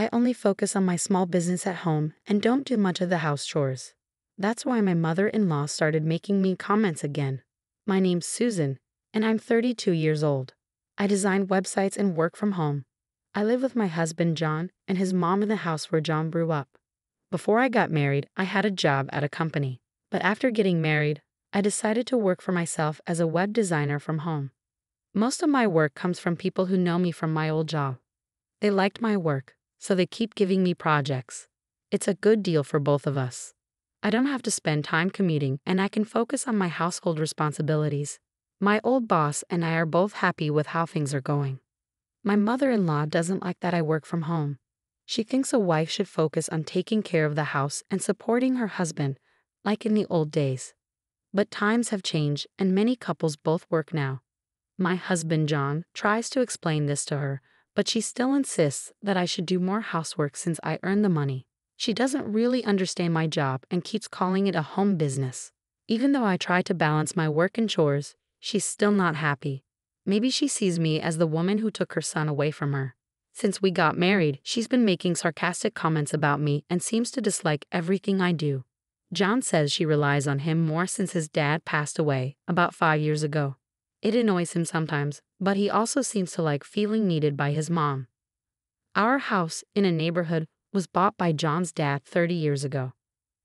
I only focus on my small business at home and don't do much of the house chores. That's why my mother-in-law started making mean comments again. My name's Susan, and I'm 32 years old. I design websites and work from home. I live with my husband John and his mom in the house where John grew up. Before I got married, I had a job at a company. But after getting married, I decided to work for myself as a web designer from home. Most of my work comes from people who know me from my old job. They liked my work, so they keep giving me projects. It's a good deal for both of us. I don't have to spend time commuting, and I can focus on my household responsibilities. My old boss and I are both happy with how things are going. My mother-in-law doesn't like that I work from home. She thinks a wife should focus on taking care of the house and supporting her husband, like in the old days. But times have changed, and many couples both work now. My husband John tries to explain this to her, but she still insists that I should do more housework since I earn the money. She doesn't really understand my job and keeps calling it a home business. Even though I try to balance my work and chores, she's still not happy. Maybe she sees me as the woman who took her son away from her. Since we got married, she's been making sarcastic comments about me and seems to dislike everything I do. John says she relies on him more since his dad passed away about 5 years ago. It annoys him sometimes, but he also seems to like feeling needed by his mom. Our house in a neighborhood was bought by John's dad 30 years ago.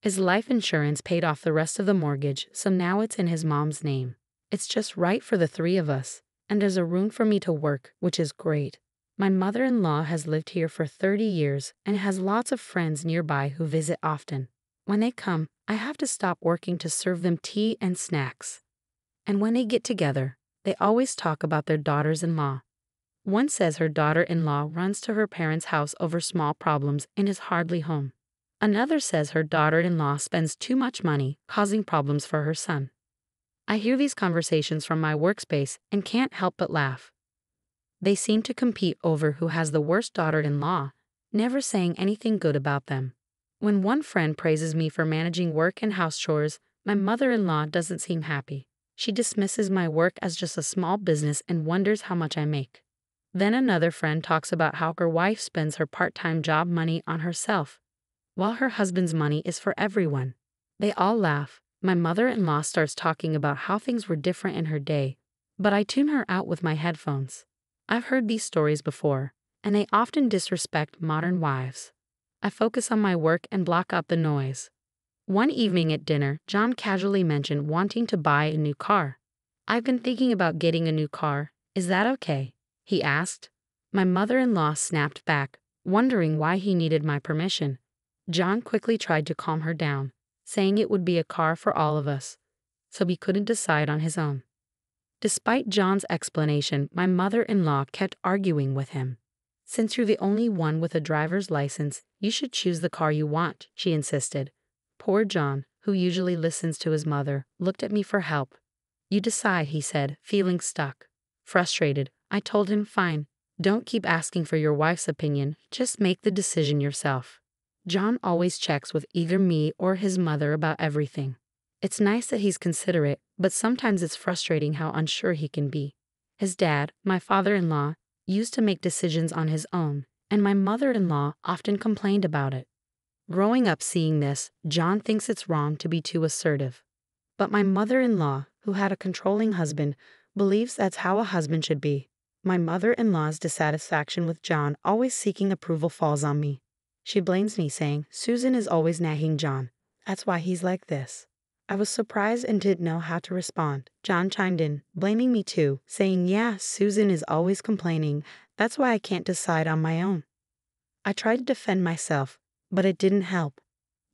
His life insurance paid off the rest of the mortgage, so now it's in his mom's name. It's just right for the three of us, and there's a room for me to work, which is great. My mother-in-law has lived here for 30 years and has lots of friends nearby who visit often. When they come, I have to stop working to serve them tea and snacks. And when they get together, they always talk about their daughters-in-law. One says her daughter-in-law runs to her parents' house over small problems and is hardly home. Another says her daughter-in-law spends too much money, causing problems for her son. I hear these conversations from my workspace and can't help but laugh. They seem to compete over who has the worst daughter-in-law, never saying anything good about them. When one friend praises me for managing work and house chores, my mother-in-law doesn't seem happy. She dismisses my work as just a small business and wonders how much I make. Then another friend talks about how her wife spends her part-time job money on herself, while her husband's money is for everyone. They all laugh. My mother-in-law starts talking about how things were different in her day, but I tune her out with my headphones. I've heard these stories before, and they often disrespect modern wives. I focus on my work and block out the noise. One evening at dinner, John casually mentioned wanting to buy a new car. "I've been thinking about getting a new car. Is that okay?" he asked. My mother-in-law snapped back, wondering why he needed my permission. John quickly tried to calm her down, saying it would be a car for all of us, so he couldn't decide on his own. Despite John's explanation, my mother-in-law kept arguing with him. "Since you're the only one with a driver's license, you should choose the car you want," she insisted. Poor John, who usually listens to his mother, looked at me for help. "You decide," he said, feeling stuck. Frustrated, I told him, "Fine, don't keep asking for your wife's opinion, just make the decision yourself." John always checks with either me or his mother about everything. It's nice that he's considerate, but sometimes it's frustrating how unsure he can be. His dad, my father-in-law, used to make decisions on his own, and my mother-in-law often complained about it. Growing up seeing this, John thinks it's wrong to be too assertive. But my mother-in-law, who had a controlling husband, believes that's how a husband should be. My mother-in-law's dissatisfaction with John always seeking approval falls on me. She blames me, saying, "Susan is always nagging John. That's why he's like this." I was surprised and didn't know how to respond. John chimed in, blaming me too, saying, "Yeah, Susan is always complaining. That's why I can't decide on my own." I tried to defend myself, but it didn't help.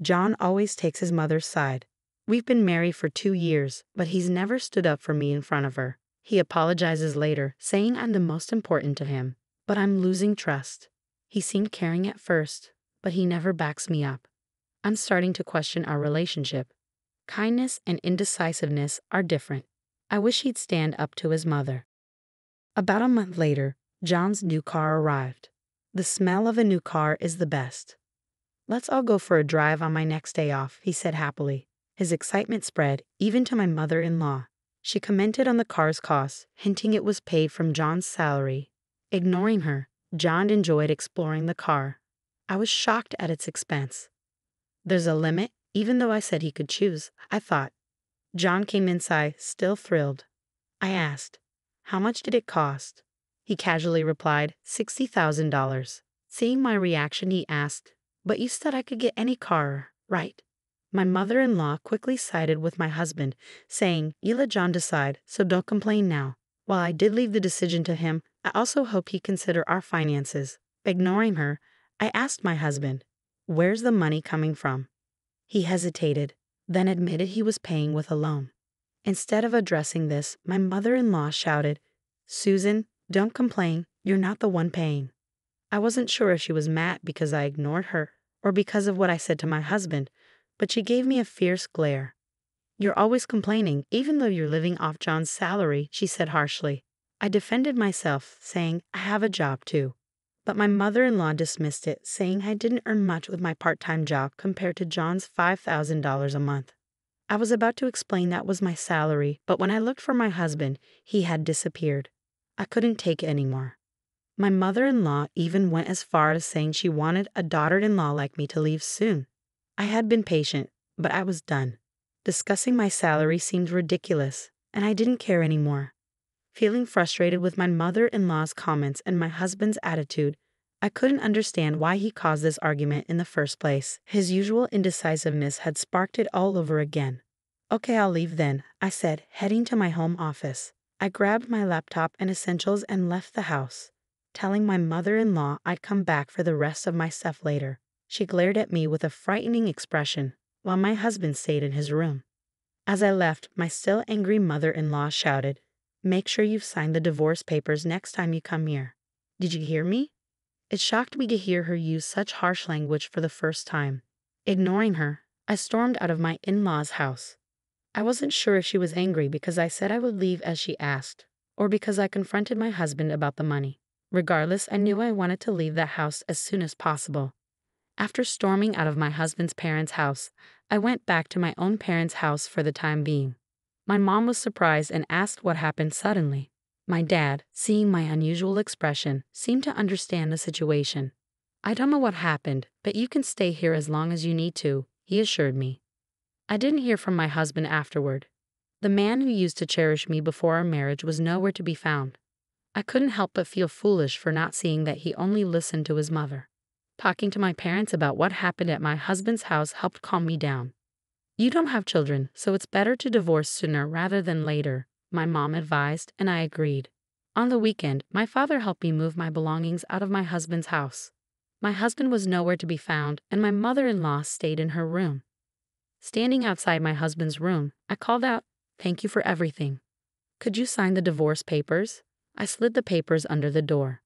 John always takes his mother's side. We've been married for 2 years, but he's never stood up for me in front of her. He apologizes later, saying I'm the most important to him, but I'm losing trust. He seemed caring at first, but he never backs me up. I'm starting to question our relationship. Kindness and indecisiveness are different. I wish he'd stand up to his mother. About a month later, John's new car arrived. The smell of a new car is the best. "Let's all go for a drive on my next day off," he said happily. His excitement spread, even to my mother-in-law. She commented on the car's cost, hinting it was paid from John's salary. Ignoring her, John enjoyed exploring the car. I was shocked at its expanse. There's a limit, even though I said he could choose, I thought. John came inside, still thrilled. I asked, "How much did it cost?" He casually replied, $60,000. Seeing my reaction, he asked, "But you said I could get any car, right?" My mother-in-law quickly sided with my husband, saying, "You let John decide, so don't complain now." While I did leave the decision to him, I also hope he consider our finances. Ignoring her, I asked my husband, "Where's the money coming from?" He hesitated, then admitted he was paying with a loan. Instead of addressing this, my mother-in-law shouted, "Susan, don't complain, you're not the one paying." I wasn't sure if she was mad because I ignored her or because of what I said to my husband, but she gave me a fierce glare. "You're always complaining, even though you're living off John's salary," she said harshly. I defended myself, saying, "I have a job too." But my mother-in-law dismissed it, saying I didn't earn much with my part-time job compared to John's $5,000 a month. I was about to explain that was my salary, but when I looked for my husband, he had disappeared. I couldn't take it anymore. My mother-in-law even went as far as saying she wanted a daughter-in-law like me to leave soon. I had been patient, but I was done. Discussing my salary seemed ridiculous, and I didn't care anymore. Feeling frustrated with my mother-in-law's comments and my husband's attitude, I couldn't understand why he caused this argument in the first place. His usual indecisiveness had sparked it all over again. "Okay, I'll leave then," I said, heading to my home office. I grabbed my laptop and essentials and left the house, telling my mother-in-law I'd come back for the rest of my stuff later. She glared at me with a frightening expression, while my husband stayed in his room. As I left, my still angry mother-in-law shouted, "Make sure you've signed the divorce papers next time you come here. Did you hear me?" It shocked me to hear her use such harsh language for the first time. Ignoring her, I stormed out of my in-law's house. I wasn't sure if she was angry because I said I would leave as she asked, or because I confronted my husband about the money. Regardless, I knew I wanted to leave the house as soon as possible. After storming out of my husband's parents' house, I went back to my own parents' house for the time being. My mom was surprised and asked what happened suddenly. My dad, seeing my unusual expression, seemed to understand the situation. "I don't know what happened, but you can stay here as long as you need to," he assured me. I didn't hear from my husband afterward. The man who used to cherish me before our marriage was nowhere to be found. I couldn't help but feel foolish for not seeing that he only listened to his mother. Talking to my parents about what happened at my husband's house helped calm me down. "You don't have children, so it's better to divorce sooner rather than later," my mom advised, and I agreed. On the weekend, my father helped me move my belongings out of my husband's house. My husband was nowhere to be found, and my mother-in-law stayed in her room. Standing outside my husband's room, I called out, "Thank you for everything. Could you sign the divorce papers?" I slid the papers under the door.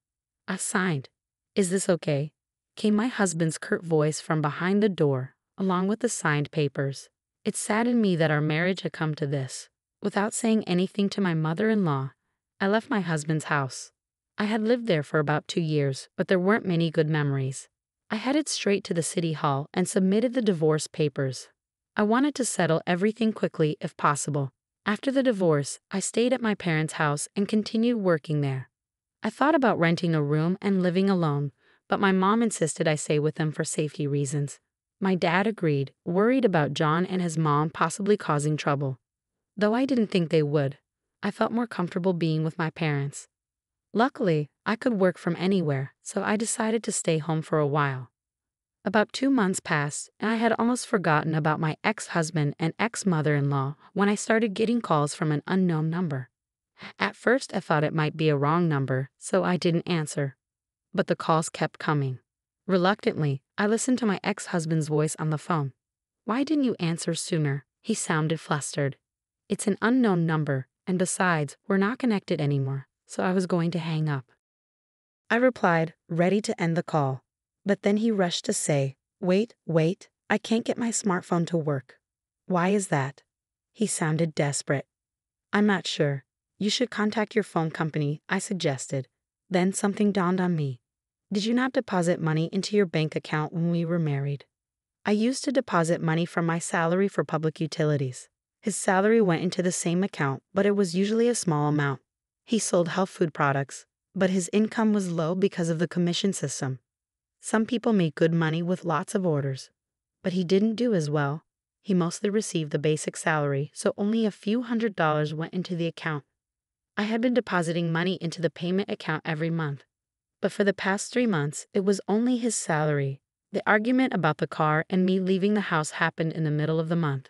I signed. "Is this okay?" came my husband's curt voice from behind the door, along with the signed papers. It saddened me that our marriage had come to this. Without saying anything to my mother-in-law, I left my husband's house. I had lived there for about 2 years, but there weren't many good memories. I headed straight to the city hall and submitted the divorce papers. I wanted to settle everything quickly if possible. After the divorce, I stayed at my parents' house and continued working there. I thought about renting a room and living alone, but my mom insisted I stay with them for safety reasons. My dad agreed, worried about John and his mom possibly causing trouble. Though I didn't think they would, I felt more comfortable being with my parents. Luckily, I could work from anywhere, so I decided to stay home for a while. About 2 months passed, and I had almost forgotten about my ex-husband and ex-mother-in-law when I started getting calls from an unknown number. At first, I thought it might be a wrong number, so I didn't answer. But the calls kept coming. Reluctantly, I listened to my ex-husband's voice on the phone. "Why didn't you answer sooner?" He sounded flustered. "It's an unknown number, and besides, we're not connected anymore, so I was going to hang up." I replied, ready to end the call. But then he rushed to say, Wait, I can't get my smartphone to work. "Why is that?" He sounded desperate. "I'm not sure. You should contact your phone company," I suggested. Then something dawned on me. "Did you not deposit money into your bank account when we were married?" I used to deposit money from my salary for public utilities. His salary went into the same account, but it was usually a small amount. He sold health food products, but his income was low because of the commission system. Some people make good money with lots of orders, but he didn't do as well. He mostly received the basic salary, so only a few $100s went into the account. I had been depositing money into the payment account every month, but for the past 3 months, it was only his salary. The argument about the car and me leaving the house happened in the middle of the month.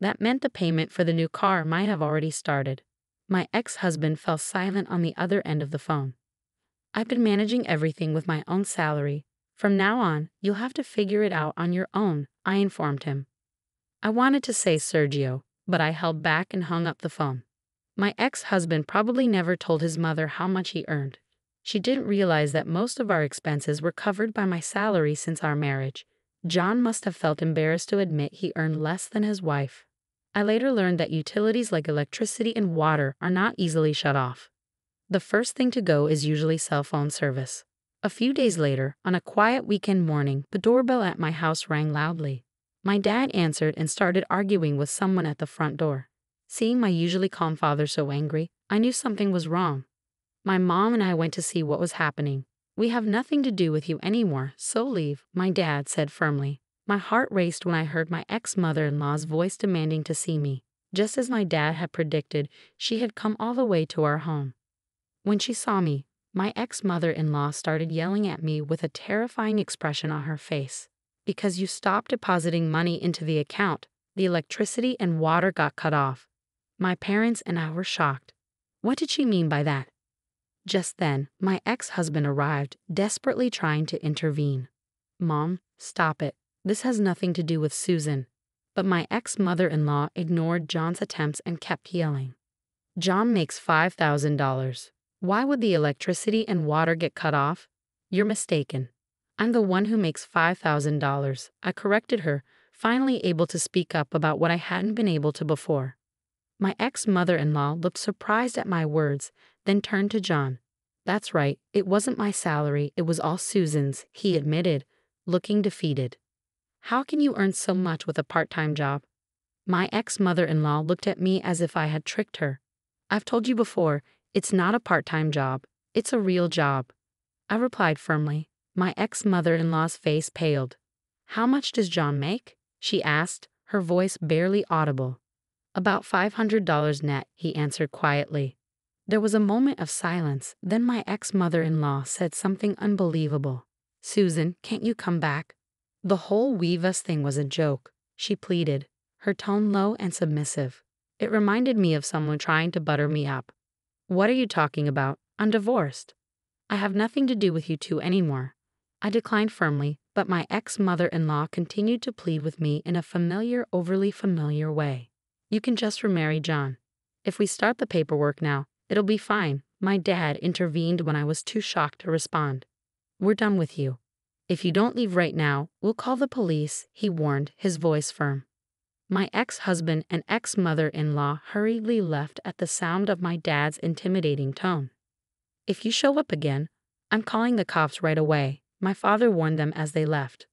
That meant the payment for the new car might have already started. My ex-husband fell silent on the other end of the phone. I've been managing everything with my own salary. From now on, you'll have to figure it out on your own, I informed him. I wanted to say Sergio, but I held back and hung up the phone. My ex-husband probably never told his mother how much he earned. She didn't realize that most of our expenses were covered by my salary since our marriage. John must have felt embarrassed to admit he earned less than his wife. I later learned that utilities like electricity and water are not easily shut off. The first thing to go is usually cell phone service. A few days later, on a quiet weekend morning, the doorbell at my house rang loudly. My dad answered and started arguing with someone at the front door. Seeing my usually calm father so angry, I knew something was wrong. My mom and I went to see what was happening. "We have nothing to do with you anymore, so leave," my dad said firmly. My heart raced when I heard my ex-mother-in-law's voice demanding to see me. Just as my dad had predicted, she had come all the way to our home. When she saw me, my ex-mother-in-law started yelling at me with a terrifying expression on her face. "Because you stopped depositing money into the account, the electricity and water got cut off." My parents and I were shocked. What did she mean by that? Just then, my ex-husband arrived, desperately trying to intervene. "Mom, stop it. This has nothing to do with Susan." But my ex-mother-in-law ignored John's attempts and kept yelling. "John makes $5,000. Why would the electricity and water get cut off? You're mistaken. I'm the one who makes $5,000. I corrected her, finally able to speak up about what I hadn't been able to before. My ex-mother-in-law looked surprised at my words, then turned to John. "That's right, it wasn't my salary, it was all Susan's," he admitted, looking defeated. "How can you earn so much with a part-time job?" My ex-mother-in-law looked at me as if I had tricked her. "I've told you before, it's not a part-time job, it's a real job," I replied firmly. My ex-mother-in-law's face paled. "How much does John make?" she asked, her voice barely audible. "About $500 net," he answered quietly. There was a moment of silence, then my ex-mother-in-law said something unbelievable. "Susan, can't you come back? The whole Weave Us thing was a joke," she pleaded, her tone low and submissive. It reminded me of someone trying to butter me up. "What are you talking about? I'm divorced. I have nothing to do with you two anymore," I declined firmly, but my ex-mother-in-law continued to plead with me in a familiar, overly familiar way. "You can just remarry John. If we start the paperwork now, it'll be fine," my dad intervened when I was too shocked to respond. "We're done with you. If you don't leave right now, we'll call the police," he warned, his voice firm. My ex-husband and ex-mother-in-law hurriedly left at the sound of my dad's intimidating tone. "If you show up again, I'm calling the cops right away," my father warned them as they left.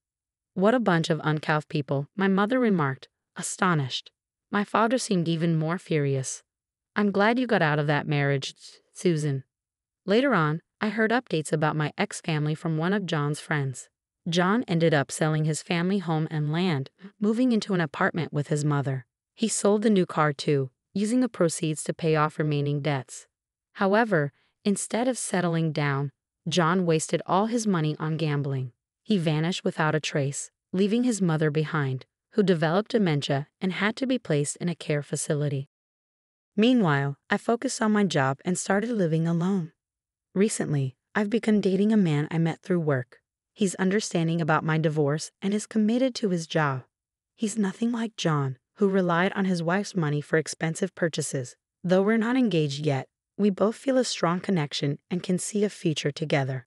"What a bunch of uncouth people," my mother remarked, astonished. My father seemed even more furious. "I'm glad you got out of that marriage, Susan." Later on, I heard updates about my ex-family from one of John's friends. John ended up selling his family home and land, moving into an apartment with his mother. He sold the new car too, using the proceeds to pay off remaining debts. However, instead of settling down, John wasted all his money on gambling. He vanished without a trace, leaving his mother behind, who developed dementia and had to be placed in a care facility. Meanwhile, I focused on my job and started living alone. Recently, I've begun dating a man I met through work. He's understanding about my divorce and is committed to his job. He's nothing like John, who relied on his wife's money for expensive purchases. Though we're not engaged yet, we both feel a strong connection and can see a future together.